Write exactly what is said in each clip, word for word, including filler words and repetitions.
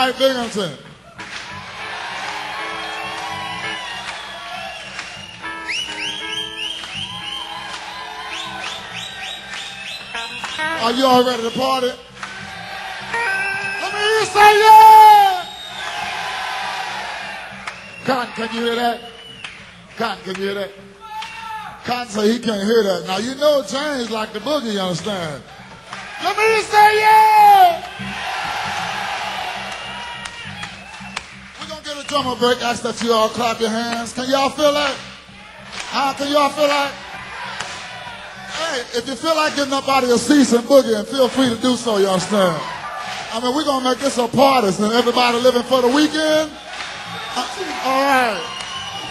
Mike Binghamton. Are you all ready to party? Let me hear you say yeah! Cotton, can you hear that? Cotton, can you hear that? Cotton said he can't hear that. Now you know James like the boogie, you understand? Let me hear you say yeah! We're gonna get a drummer break. Ask that you all clap your hands. Can y'all feel that? How can y'all feel that? Hey, if you feel like getting up out of your seats and boogieing, feel free to do so, you understand? I mean, we're going to make this a party, and everybody living for the weekend. Uh, all right.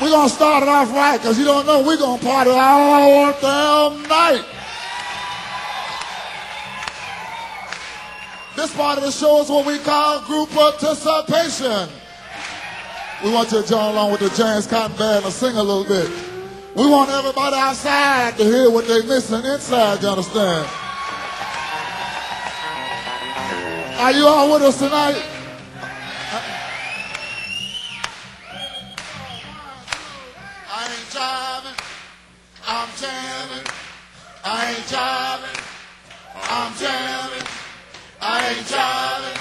We're going to start it off right, because you don't know, we're going to party all damn night. This part of the show is what we call group participation. We want you to join along with the James Cotton Band and sing a little bit. We want everybody outside to hear what they're missing inside, you understand? Are you all with us tonight? I ain't driving, I'm jamming. I ain't driving, I'm jamming. I ain't driving,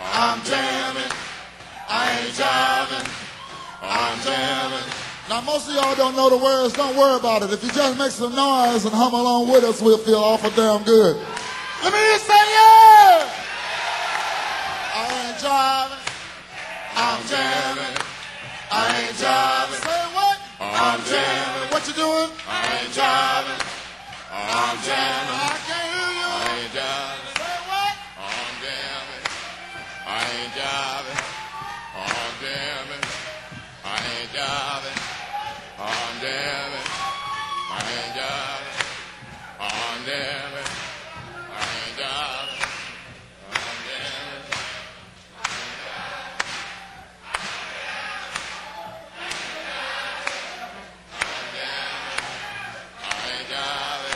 I'm jamming. I ain't driving, I'm jamming. Now, most of y'all don't know the words. Don't worry about it. If you just make some noise and hum along with us, we'll feel awful damn good. Let me just say yeah! I ain't driving. I'm jamming. I ain't driving. Say what? I'm jamming. What you doing? I ain't driving. I'm jamming. I can't hear you. I ain't driving. Say what? I'm jamming. I ain't driving. I'm jamming. I ain't driving. I'm jamming, I ain't jamming, I'm jamming, I ain't jamming, I'm jamming, I'm jamming, I'm jamming, I ain't jamming.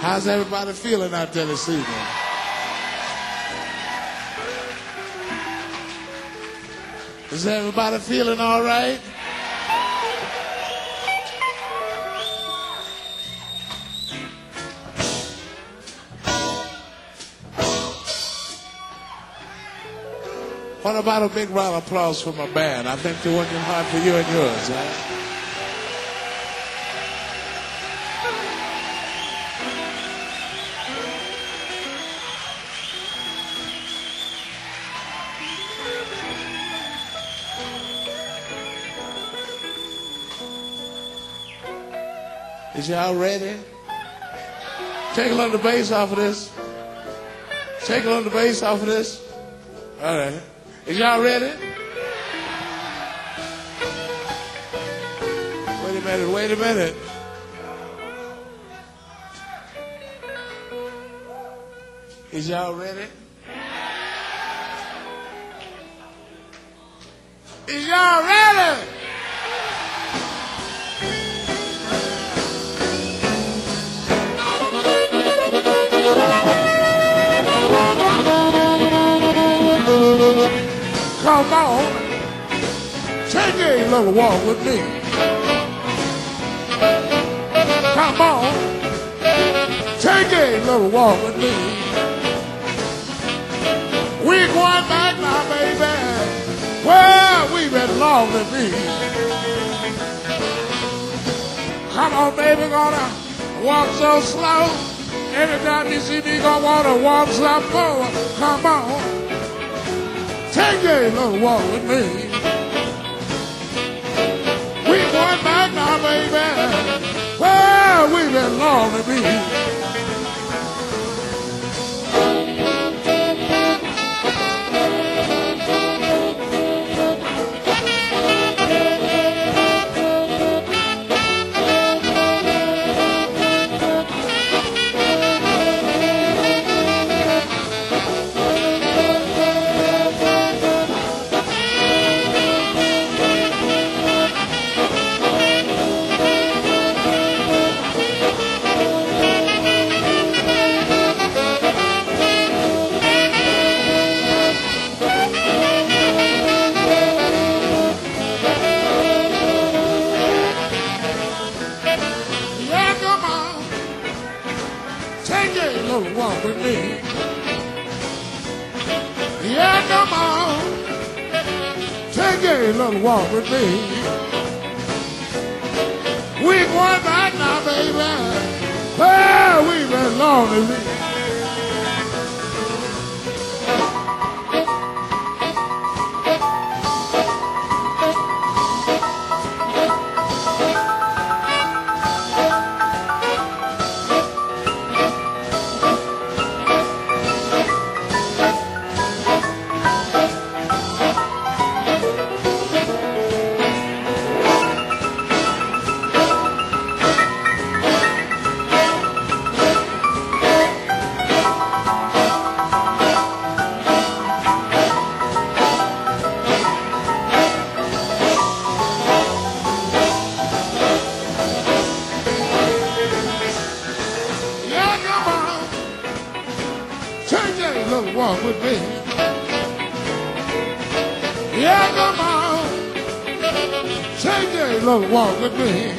How's everybody feeling out there this evening? Is everybody feeling all right? What about a big round of applause for my band? I think they're working hard for you and yours, right? Is y'all ready? Take a little of the bass off of this. Take a little of the bass off of this. All right. Is y'all ready? Wait a minute, wait a minute. Is y'all ready? Is y'all ready? Come on, take a little walk with me. Come on, take a little walk with me. We're going back now, baby, where we belong to be. Come on, baby, gonna walk so slow. Every time you see me, gonna wanna walk some more. Come on. Take a little walk with me. We going back now, baby, where we belong to be. Walk with me. We're going back now, baby, where we belong to be. Walk with me. Yeah, come on. Take a little walk with me.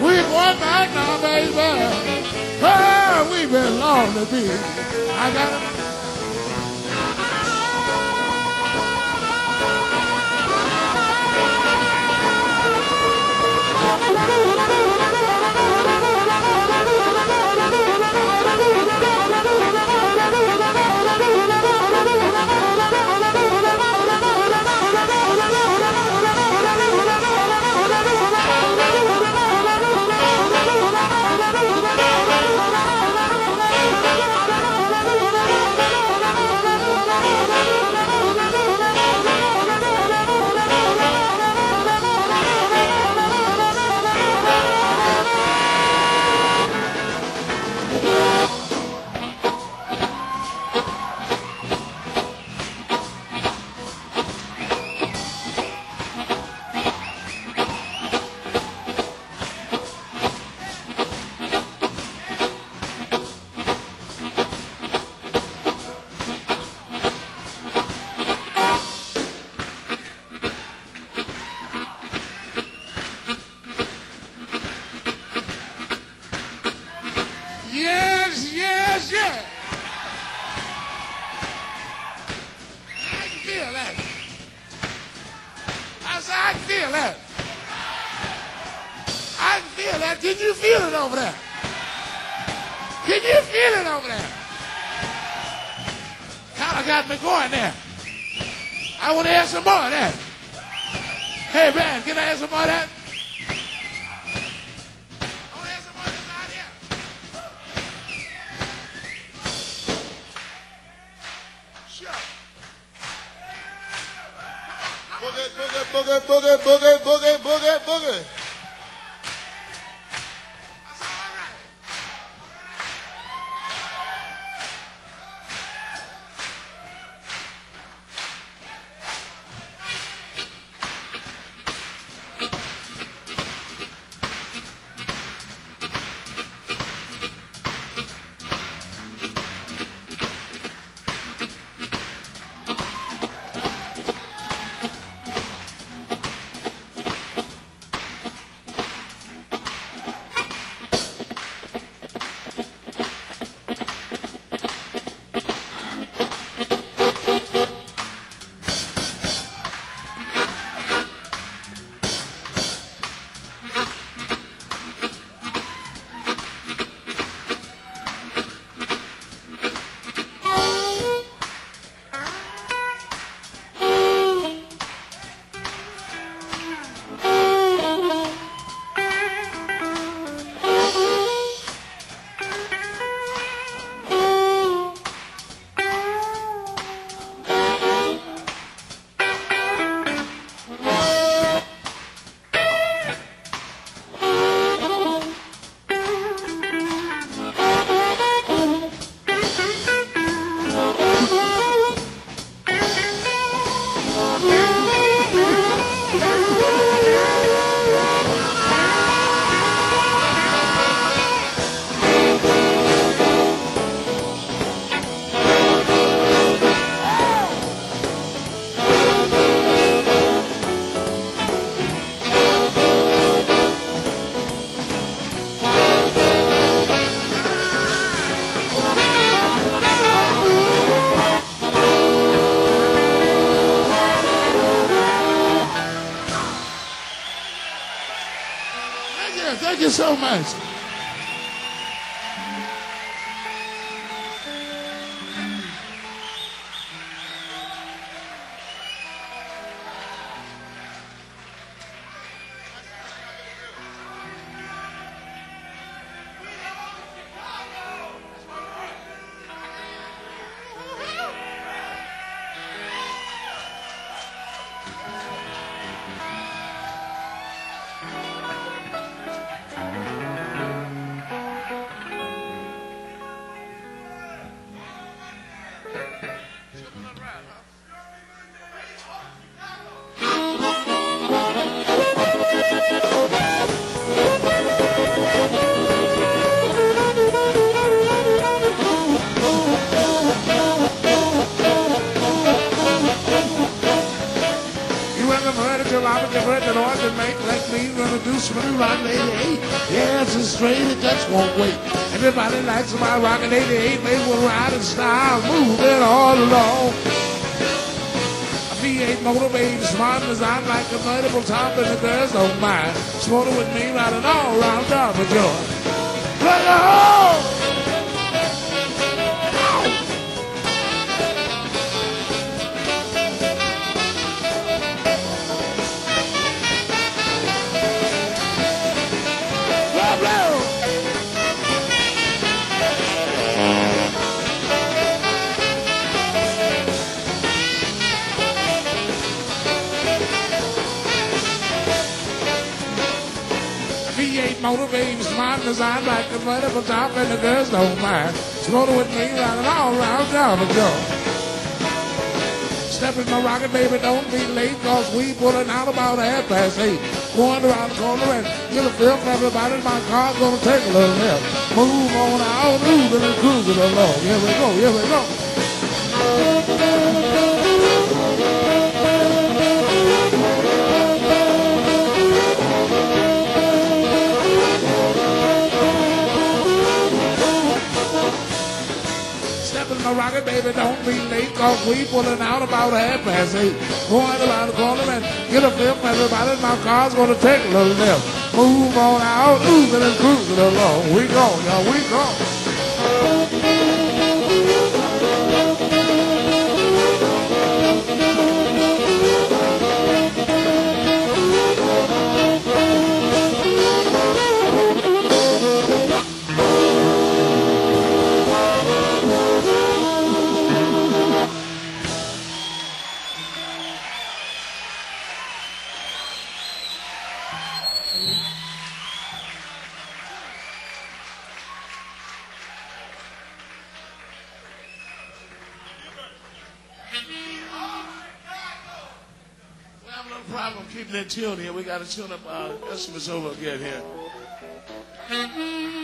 We want back now, baby. Oh, we belong to be. I got it. So much. Thank you. the bread and oil and make like me, gonna do smooth rock eighty-eight. Yeah, it's a straight, it just won't wait. Everybody likes my rockin' eighty-eight, they will ride in style, moving all along. V eight motivated, smart design like a multiple top, and the girls don't mind. Smoking with me, riding all round down for joy. Let it home! Motivated, smart design like the vertical top, and the girls don't mind. Smoking with me, riding all round down the joint. Stepping my rocket, baby, don't be late, cause we pulling out about half past eight. Going around the corner and get a feel for everybody. My car's gonna take a little help. Move on out, moving and cruising along. Here we go, here we go. Rocket, baby, don't be late, cause we pulling out about half past eight. Going around the corner and get a feel for everybody. My car's gonna take a little lift. Move on out, oozing and cruising along. We go, y'all, we go. Tune here. We got to tune up our instruments over again here. Thank you.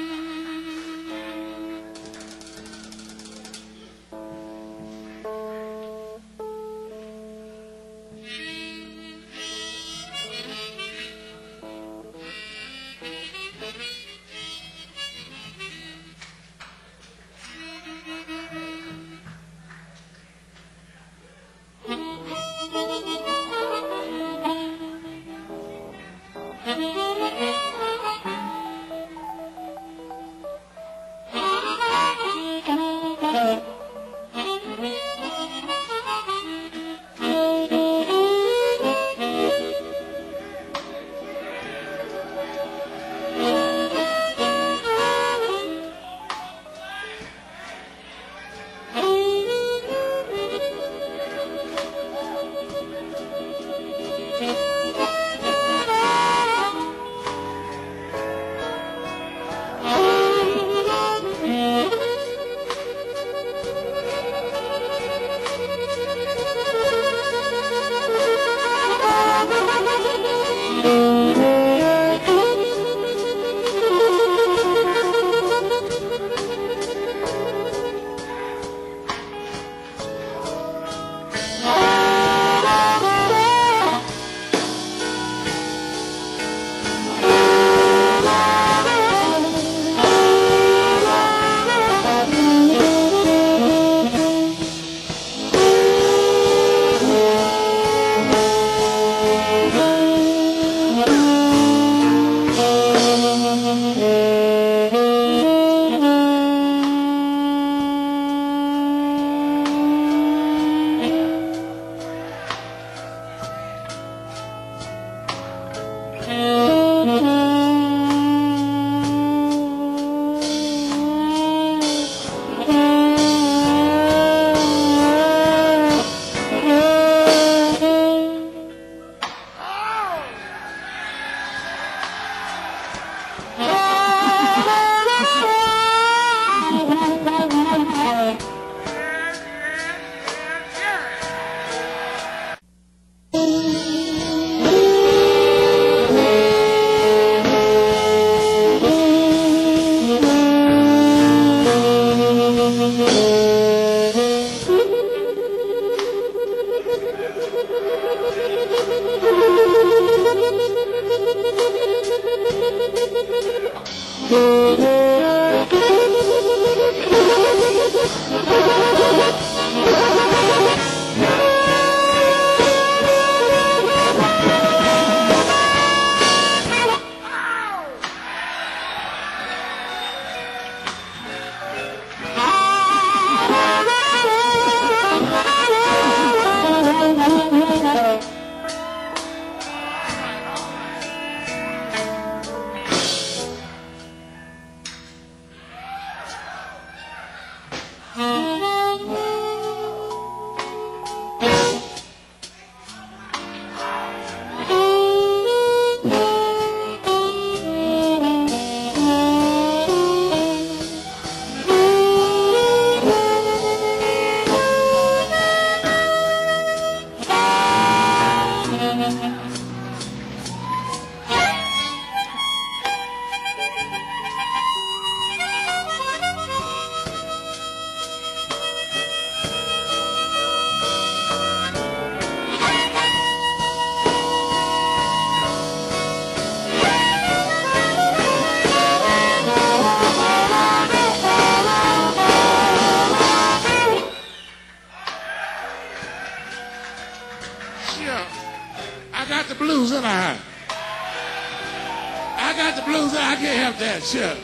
Sure.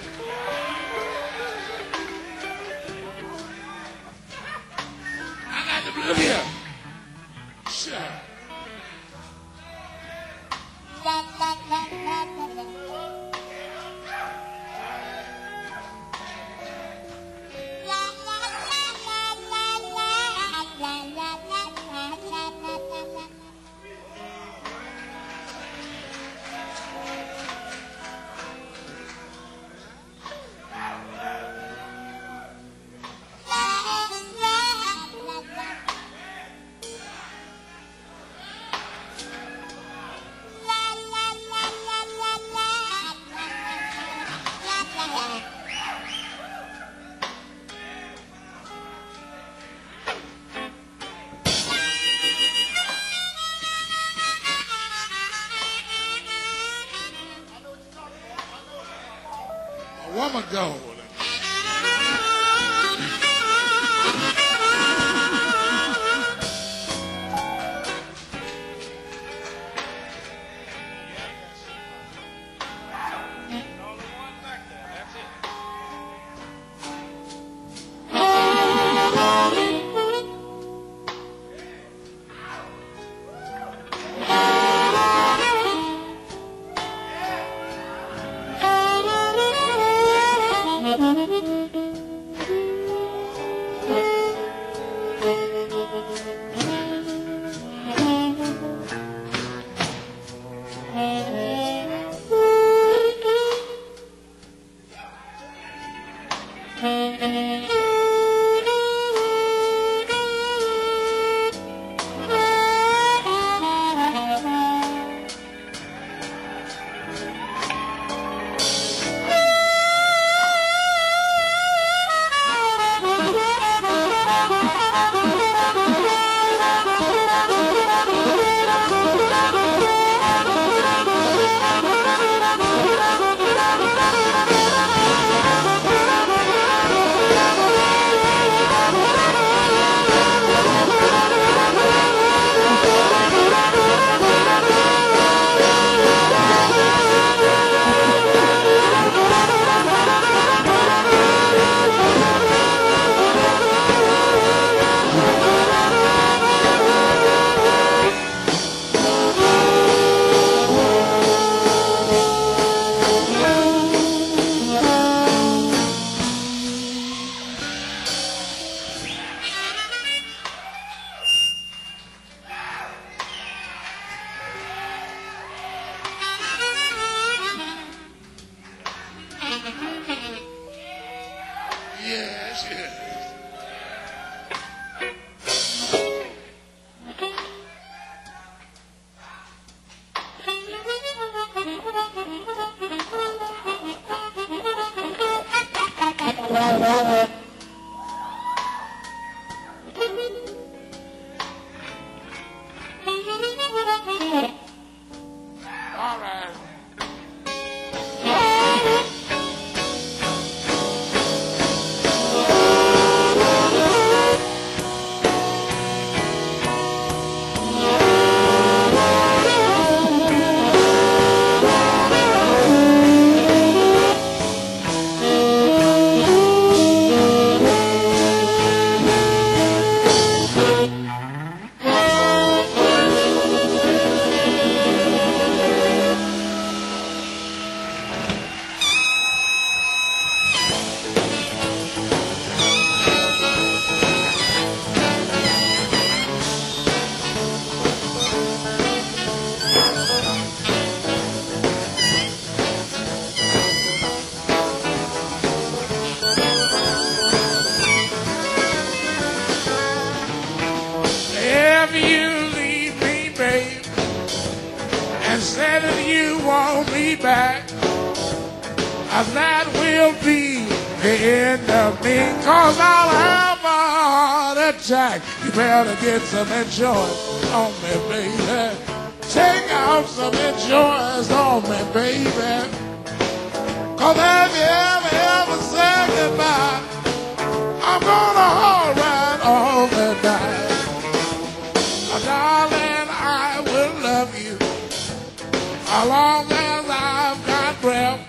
I got the blue here. Sure. Go. All right. when you want me back, and that will be the end of me, 'cause I'll have a heart attack. You better get some insurance on me, baby. Take out some insurance on me, baby. 'Cause if you ever, ever say goodbye, I'm gonna haul right off and die. Oh, darling, I will love you as long as I've got breath.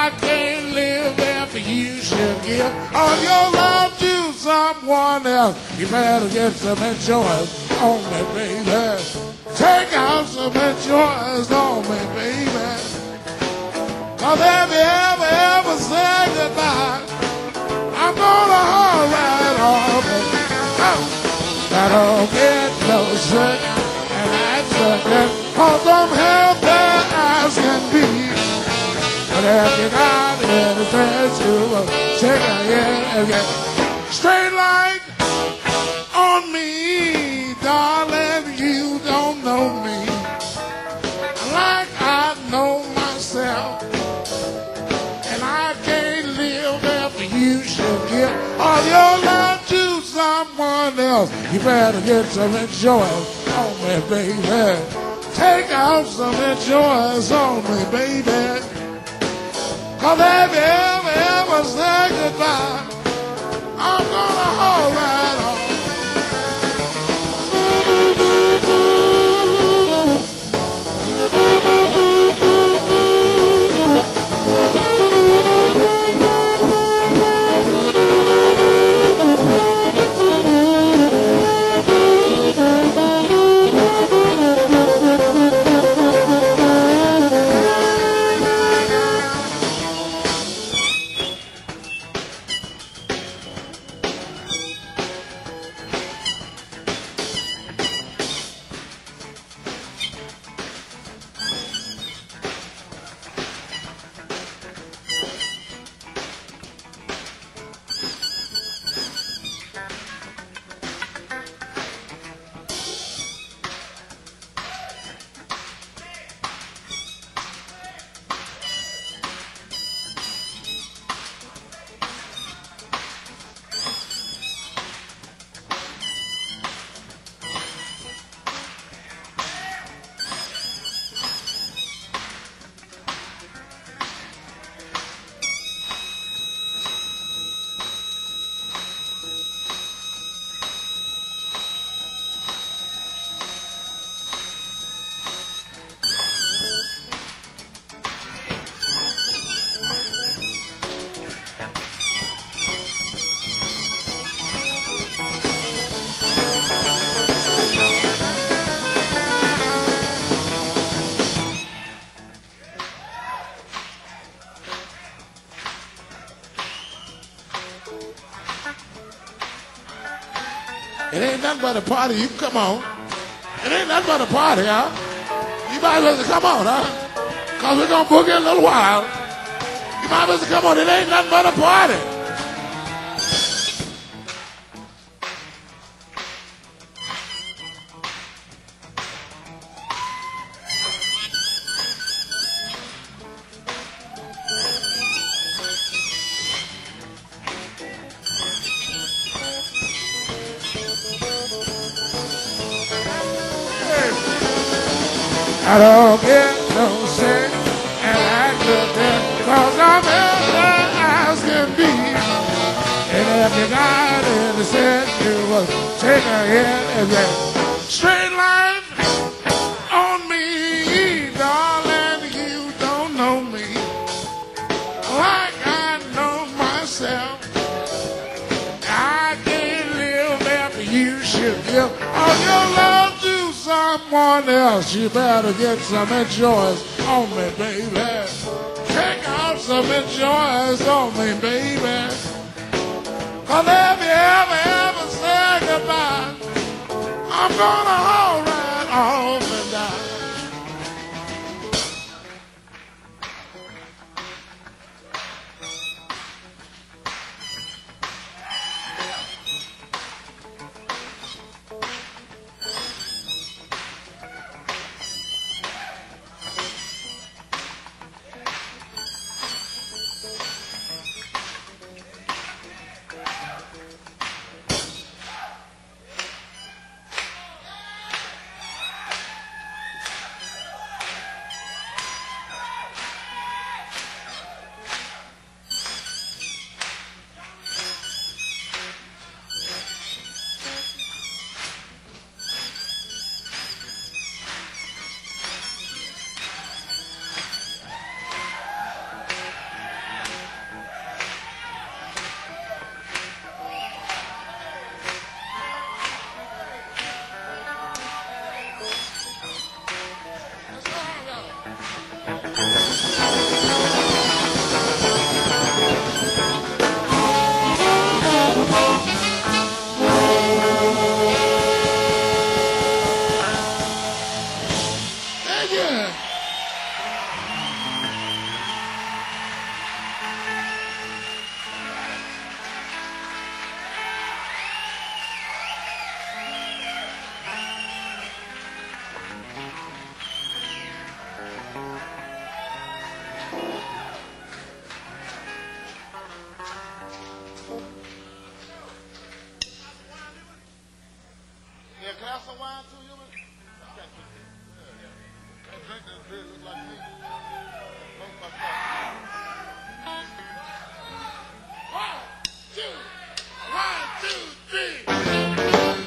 I can't live after you should give all your love to someone else. You better get some insurance on me, baby. Take out some insurance on me, baby. 'Cause if you ever, ever say goodbye, I'm gonna haul right off and out. I don't get no shit, and that's okay, 'cause I'm healthy as can be. But if you got anything to check out here again, straight light on me, darling, you don't know me like I know myself. All your love to someone else. You better get some insurance on me, baby. Take out some insurance on me, baby. 'Cause if you ever, ever say goodbye, I'm gonna haul right off. But a party, you come on. It ain't nothing but a party, huh? You might as well come on, huh? 'Cause we're gonna book it in a little while. You might as well come on. It ain't nothing but a party. I don't get no sick, and I could death, 'cause I'm better as can be. And if you got any sin, you will take a hit and then straight line on me, darling, you don't know me like I know myself. I can't live after you should give all your love someone else. You better get some insurance on me, baby. Take out some insurance on me, baby. 'Cause if you ever, ever say goodbye, I'm gonna haul right off and die.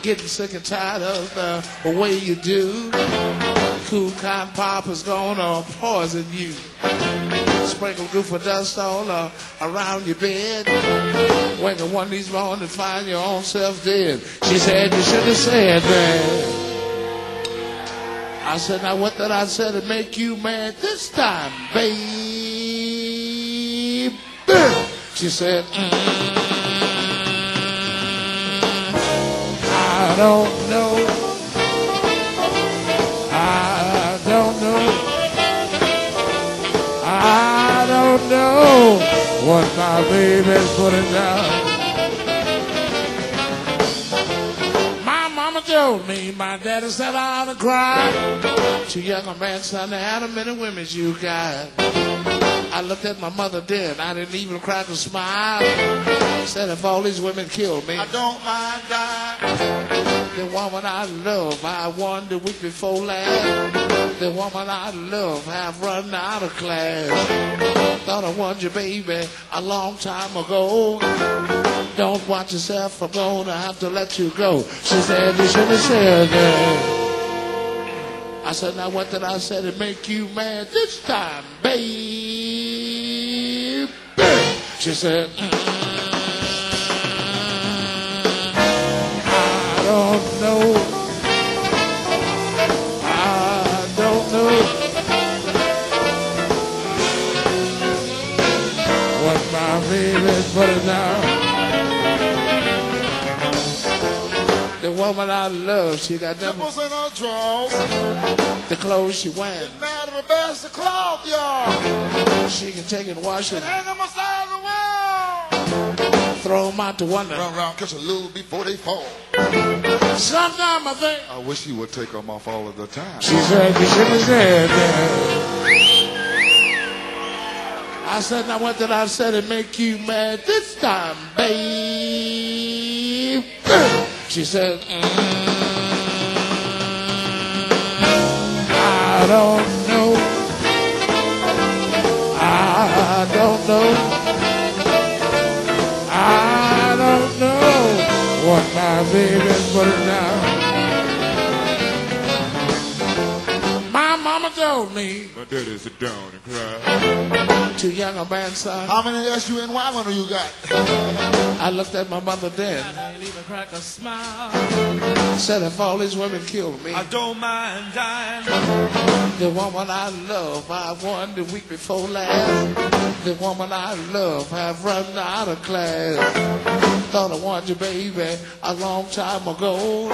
Getting sick and tired of the way you do. Cool cotton pop is gonna poison you. Sprinkle goof of dust all uh, around your bed. Wake up one of these mornings and find your own self dead. She said, you should have said that. I said, now what did I say to make you mad this time, babe? She said, mm. I don't know, I don't know, I don't know what my baby's putting down. My mama told me, my daddy said I ought to cry. Too young a man, son, how many women you got? I looked at my mother dead, I didn't even cry to smile. Said if all these women killed me, I don't mind dying. The woman I love, I won the week before last. The woman I love, I've run out of class. Thought I won your baby a long time ago. Don't watch yourself, I'm gonna have to let you go. She said, you should have said that. I said, now what did I say to make you mad this time, babe? She said, mm-mm. I don't know, I don't know what my baby's putting down. The woman I love, she got nipples in her drawers. The clothes she wears, it's mad of a best of cloth, y'all. She can take and wash it, hang on my side of the wall. Throw them out to wonder. Round, round, catch a little before they fall. Sometimes I think I wish you would take them off all of the time. She said, you should have said that. I said, now what did I say to make you mad this time, babe? She said, mm, I don't know, I don't know, what my baby's putting down. My mama told me, my daddy sit down and cry. Too young a man, son. How many S U N Y one you got? I looked at my mother dead. I didn't even crack a smile. Said if all these women killed me, I don't mind dying. The woman I love, I won the week before last. The woman I love, I've run out of class. Thought I wanted you, baby, a long time ago.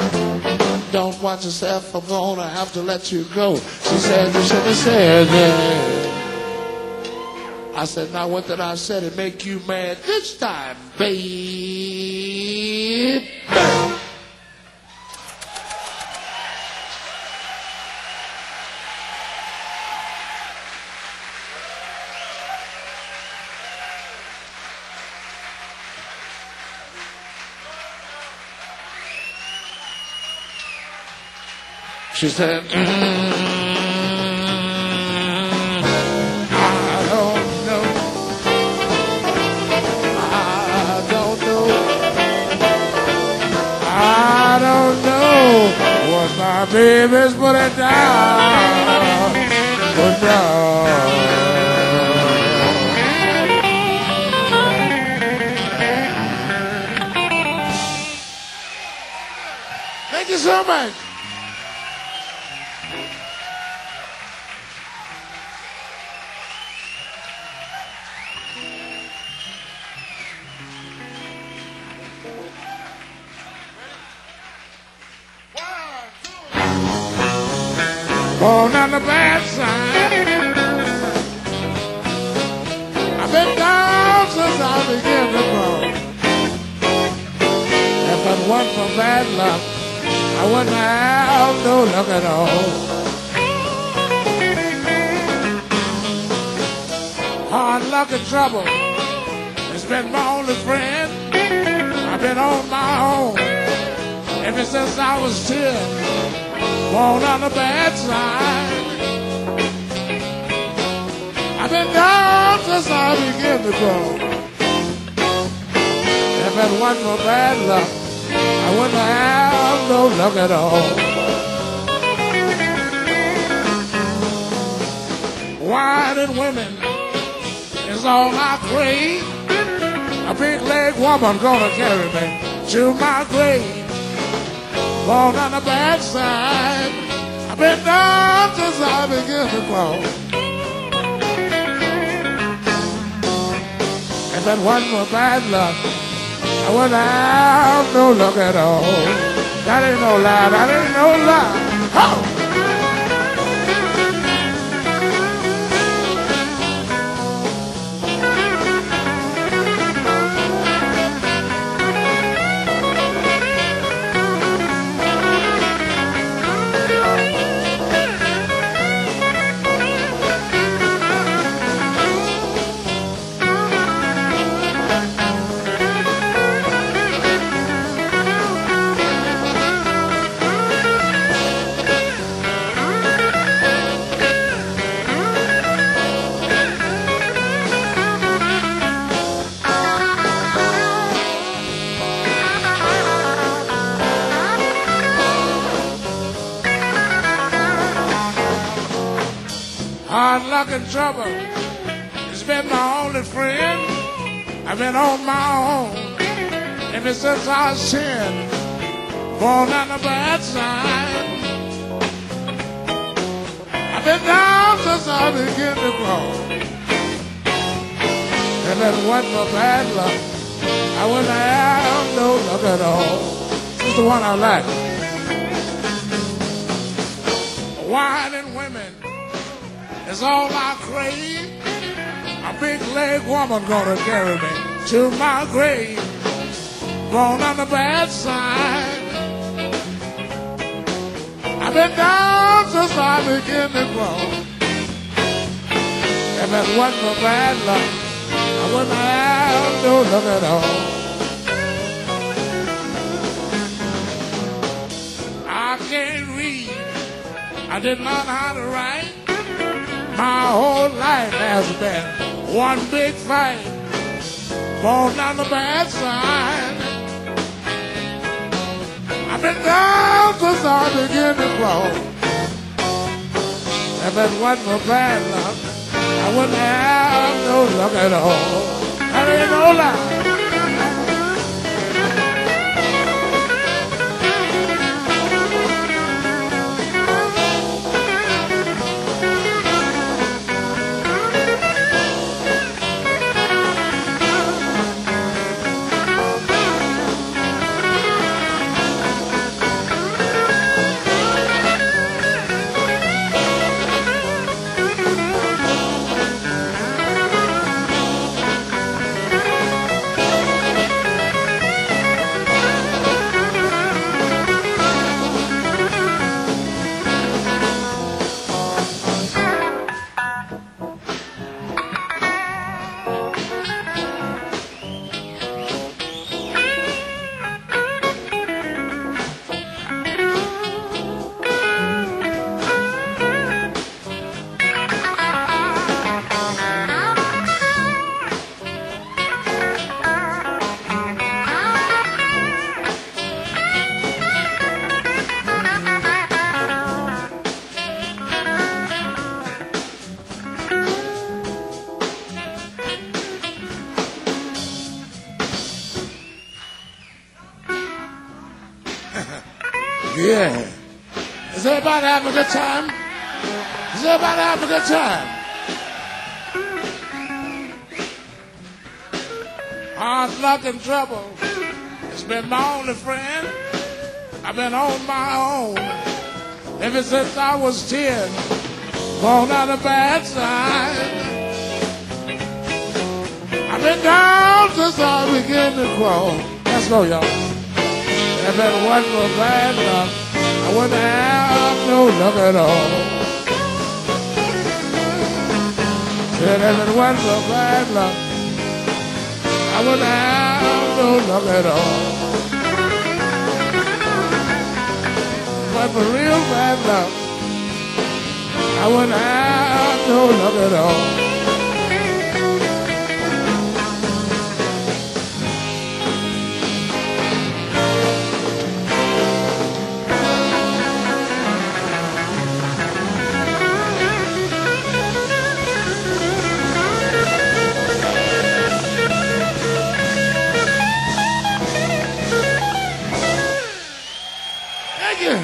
Don't watch yourself, I'm gonna have to let you go. She said, you should have said that. I said, now what did I say to make you mad this time, babe? She said, mm, I don't know, I don't know, I don't know what my baby's putting down, put down. Thank you so much. born under a bad sign. I've been down since I began to grow. If it wasn't for bad luck, I wouldn't have no luck at all. Hard luck and trouble has been my only friend. I've been on my own ever since I was ten. Born on the bad side. I've been down since I began to grow. If it wasn't for bad luck, I wouldn't have no luck at all. Wine and women is all I crave. A big-legged woman gonna carry me to my grave. Born on the bad side, I've been down since I began to grow. If it wasn't for bad luck, I wouldn't have no luck at all. That ain't no lie, that ain't no lie. Ho! Trouble, it's been my only friend. I've been on my own ever since I was ten. Born on the bad side, I've been down since I began to grow. If it wasn't for bad luck, I wouldn't have no luck at all. This is the one I like. Wine and women is all I crave. A big-legged woman gonna carry me to my grave. Born on the bad side, I've been down since I began to grow. If it wasn't for bad luck, I wouldn't have no luck at all. I can't read. I didn't learn how to write. My whole life has been one big fight. Born on the bad side, I've been down since I began to grow. If it wasn't for bad luck, I wouldn't have no luck at all. That ain't no lie. Yeah. Is everybody having a good time? Is everybody having a good time? Hard luck and trouble, it's been my only friend. I've been on my own Ever since I was ten, born on a bad sign. I've been down since I began to crawl. Let's go, y'all. If it wasn't for bad luck, I wouldn't have no luck at all. Said if it wasn't for bad luck, I wouldn't have no luck at all. But for real bad luck, I wouldn't have no luck at all.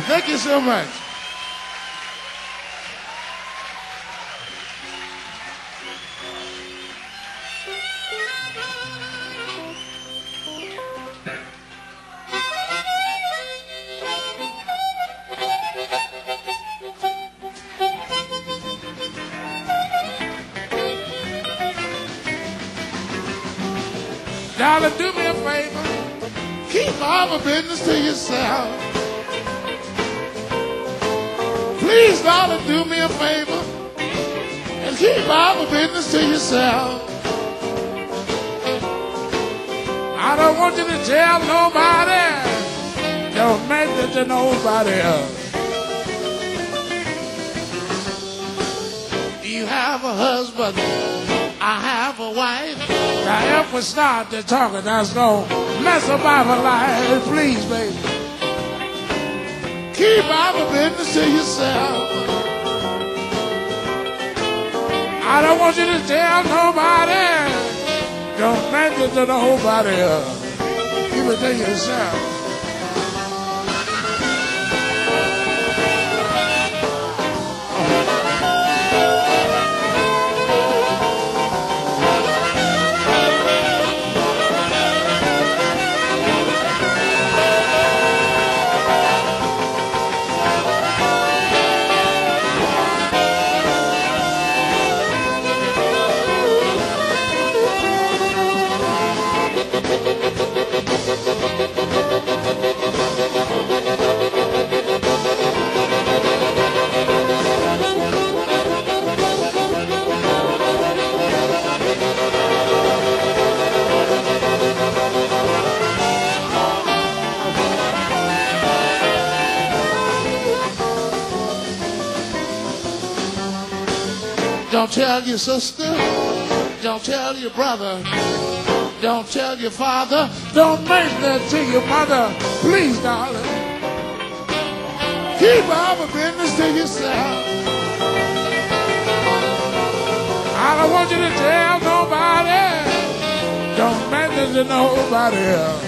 Thank you so much. Darling, do me a favor. Keep all the business to yourself. Please, darling, do me a favor and keep all the business to yourself. I don't want you to tell nobody. Don't make it to nobody else. You have a husband. I have a wife. Now, if we start to talking, that's going to mess up our life. Please, baby. Keep our business to yourself. I don't want you to tell nobody. Don't make it to nobody else. Keep it to yourself. Don't tell your sister, don't tell your brother, don't tell your father, don't make that to your mother. Please, darling, keep all the business to yourself. I don't want you to tell nobody, don't make it to nobody else.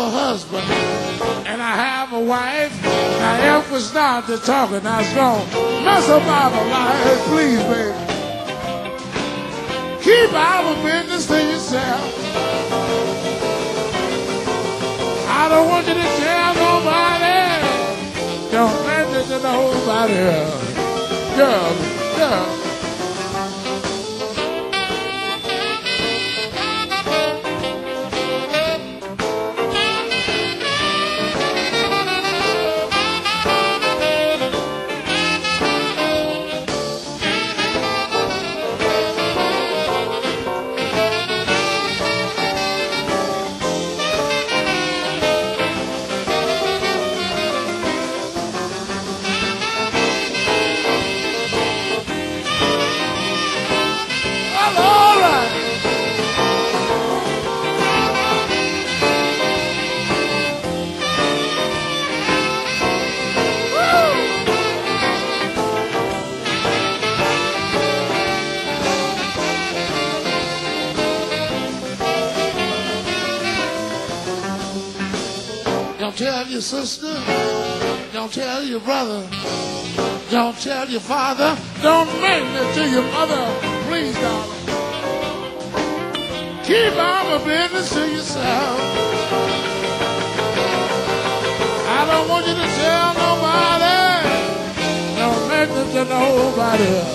Husband, and I have a wife. Now if we start to talking, I was gonna mess up our life. Please, baby, keep our business to yourself. I don't want you to tell nobody. Don't mention to nobody else. Girl, girl. tell your sister, don't tell your brother, don't tell your father, don't mention it to your mother, please, darling. Keep our business to yourself. I don't want you to tell nobody, don't mention it to nobody else.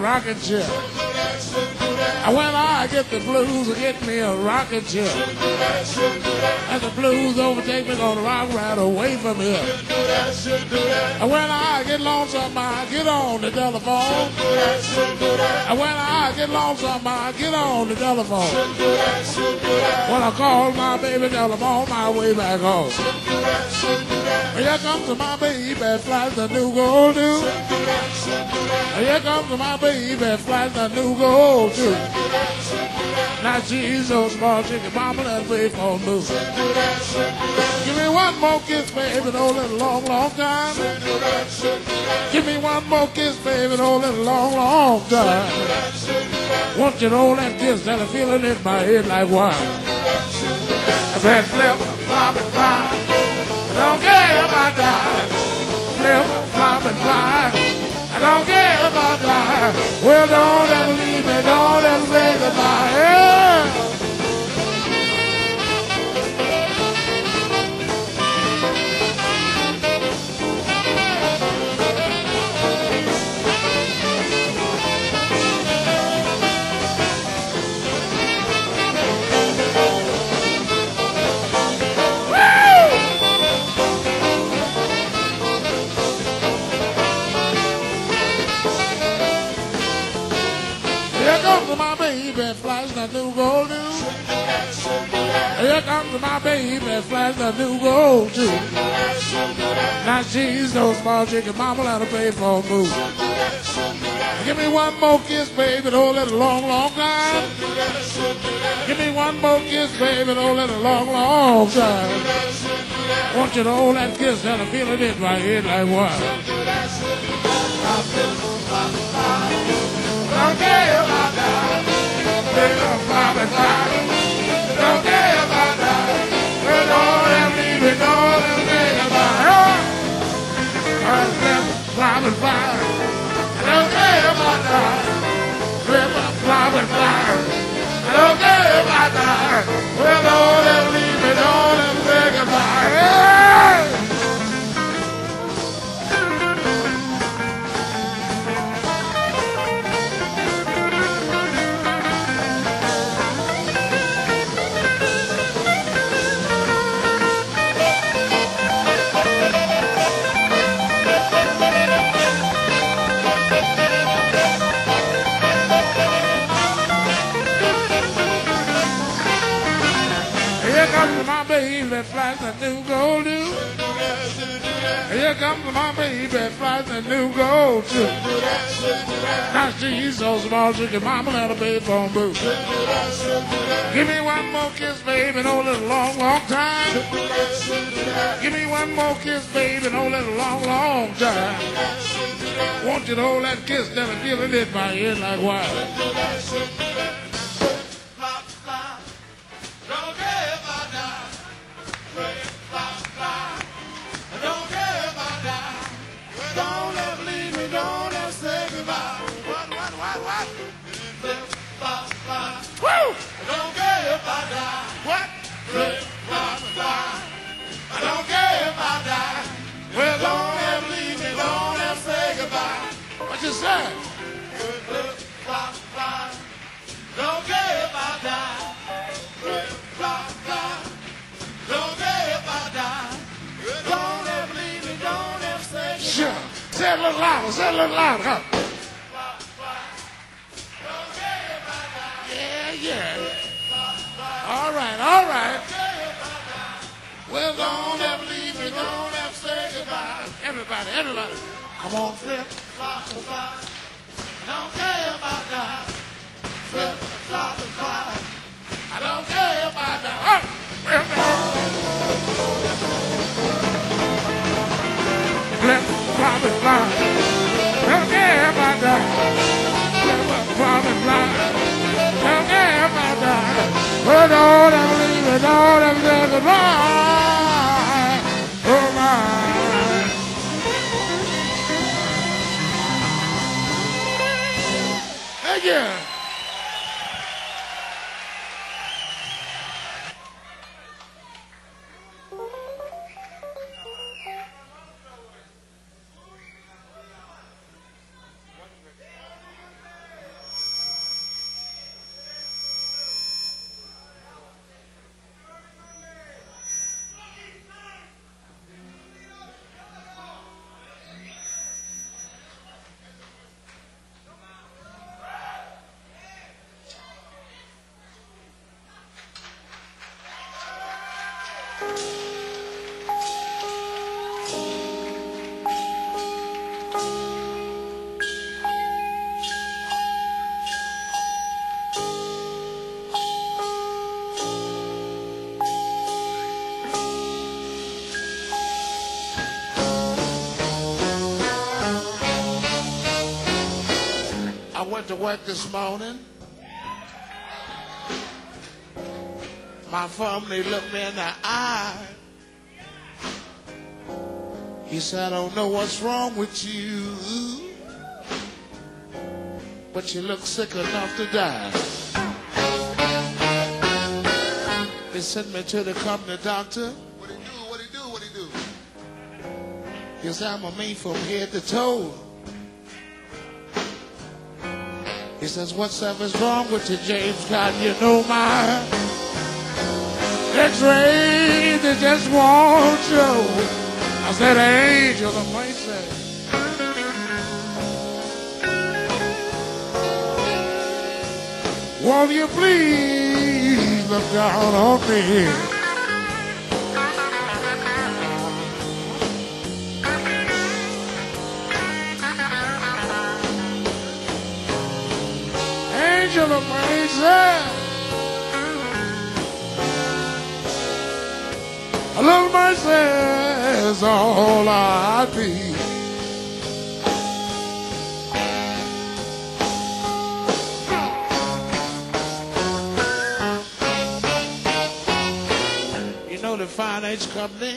Rocket ship. And when I get the blues, get me a rocket ship. And the blues overtake me, gonna rock right away from here. And when I get lonesome, I get on the telephone. And when I get lonesome, I get on the telephone. When I call my baby girl, I'm on my way back home. Here comes my baby, flies the new gold too. Here comes my baby, flies the new gold too. Now she's so small, she can bobble and wave on me. Give me one more kiss, baby, all in a long, long time. Give me one more kiss, baby, all in a long, long time. Once you know that kiss, that a feeling in my head like wine. I've had flip, flop, and fly. I don't care if I die. Flip, flop, and fly. I don't care if I die. Well, don't ever leave me. Don't ever say goodbye. Yeah. Flies the new gold too. Here comes my baby, flies the new gold too. Now she's no small chicken, mama let her pay for a move. Give me one more kiss, baby, don't let a long, long time. Give me one more kiss, baby, don't let a long, long time. Want you to hold that kiss, and I'm feeling it right here like what? Flip, flop, and fly. Don't care if I die. Don't ever leave me. Don't ever say goodbye. Flip, flop, and fly. Don't care if I die. Flip, flop, and fly. Don't care if I die. Well, don't ever leave me. Don't ever say goodbye. Flies the new gold too. Here comes my baby, flies a new gold too. Now she's so small, she can mama let her baby on boo. Give me one more kiss, baby, no little long, long time. Give me one more kiss, baby, no little long, long time. Want you to hold that kiss, then I'm feeling it by ear like wild. Say it a little louder, say it a little louder, huh? Yeah, yeah. All right, all right. Well, don't ever leave me, don't ever say goodbye. Everybody, everybody. Come on, flip, flop, and fly. Don't care about that. Flip, flop, and fly. I don't care about that. Flip, flop, and fly. Don't care about that. Flip, flop, and fly. Don't care about that. But don't ever leave me, don't ever say goodbye. Oh, my. Yeah. To work this morning, my family looked me in the eye. He said, I don't know what's wrong with you, but you look sick enough to die. They sent me to the company doctor. What he do, what he do, what he do? He said, I'm a mean from head to toe. He says, whatsoever's wrong with you, James Cotton, you know my X-ray, they just won't show. I said, angel of mercy, won't you please look down on me? Angel of mercy, a little mercy is all I need. You know the finance company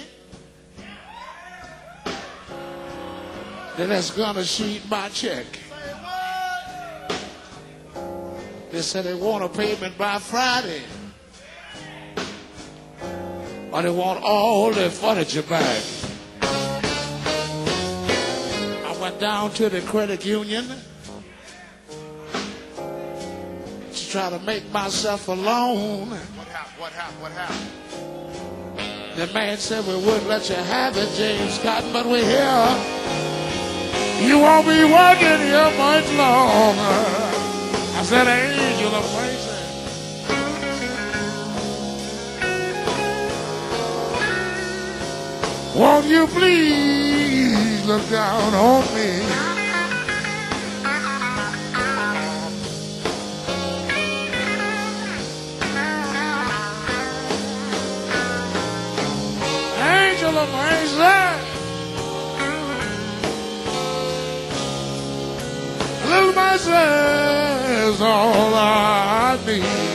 that is gonna sheet my check. They said they want a payment by Friday, or they want all their furniture back. I went down to the credit union to try to make myself a loan. What happened? What happened? What happened? The man said, we wouldn't let you have it, James Cotton, but we're here. You won't be working here much longer. I said, angel of mercy, Won't you please look down on me? Angel of mercy, a little mercy is all I need.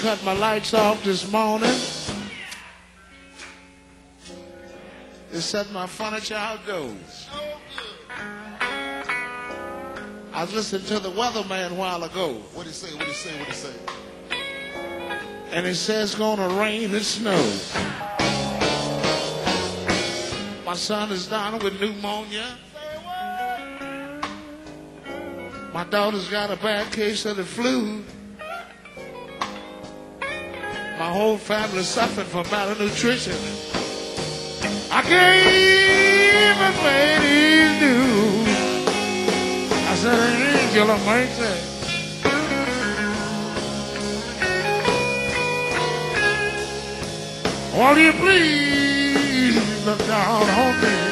Cut my lights off this morning. They set my furniture outdoors. I listened to the weatherman a while ago. What did he say? What did he say? What did he say? And he says it's gonna rain and snow. My son is down with pneumonia. My daughter's got a bad case of the flu. My whole family suffered from malnutrition. I can't even pay these dues. I said, an angel of mercy, won't you please look down on me?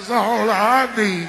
That's all I need.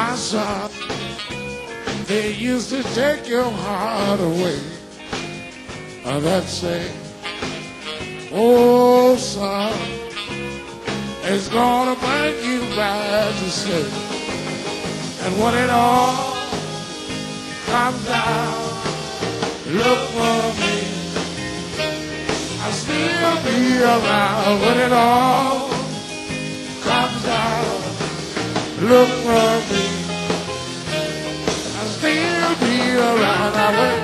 my son. They used to take your heart away. And I'd say, oh, son, it's gonna bite you by the slip. And when it all comes down, look for me. I'll still be around when it all comes down. Look for me. I'll still be around. I will.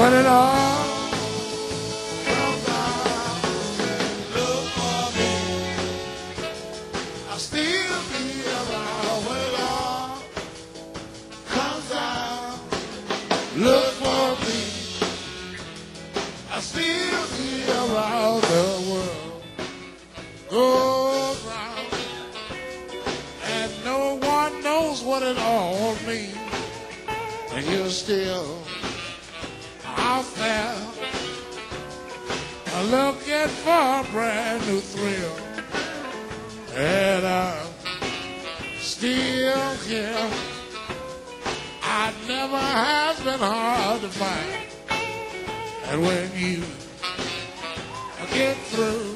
When it all comes down, look for me. I'll still be around. When it all comes down, look for me. I'll still be around. The world goes round, and no one knows what it all means. And you're still out there looking for a brand new thrill, and I'm still here. I never has been hard to find, and when you get through,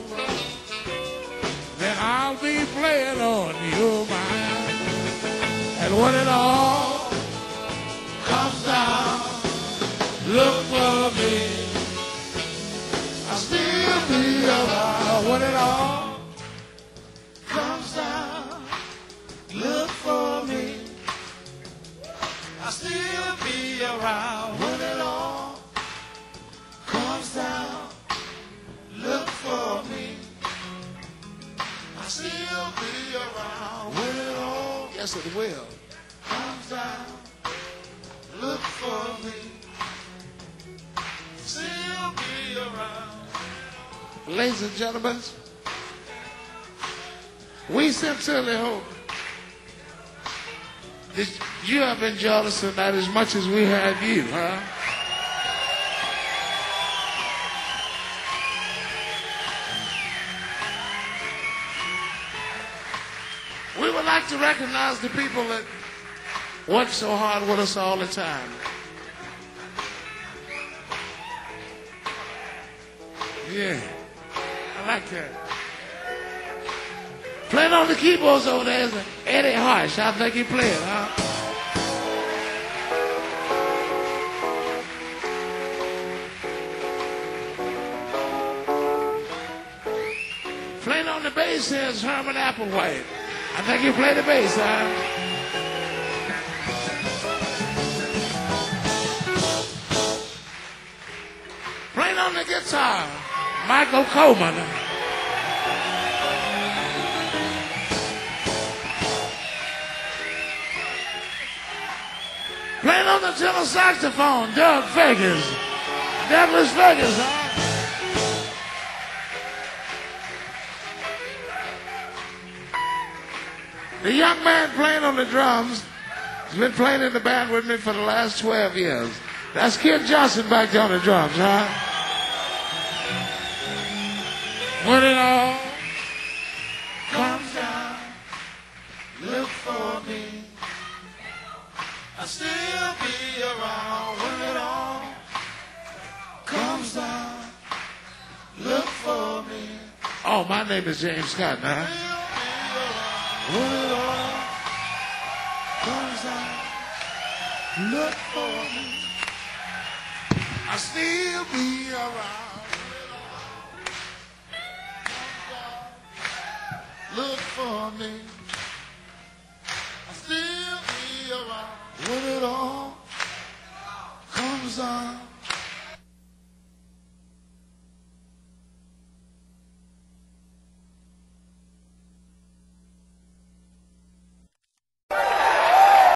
then I'll be playing on your mind. And when it all comes down, look for me. I'll still be around when it all comes down. Look for me. I'll still be around when it all comes down. Look for me. I'll still be around when it all, yes it will, comes down. Look for me. Still be around. Ladies and gentlemen, we sincerely hope that you have enjoyed us tonight as much as we have you, huh? We would like to recognize the people that work so hard with us all the time. Yeah, I like that. Playing on the keyboards over there is Eddie Harsch. I think he played, huh? Playing on the bass is Herman Applewhite. I think he played the bass, huh? Playing on the guitar, Michael Coleman. Playing on the tenor saxophone, Doug Fagen. Douglas Fagen, huh? The young man playing on the drums has been playing in the band with me for the last twelve years. That's Ken Johnson back there on the drums, huh? When it all comes down, look for me. I'll still be around. When it all comes down, look for me. Oh, my name is James Cotton, huh? When it all comes down, look for me. I'll still be around. Look for me. I'll still be around. When it all comes out.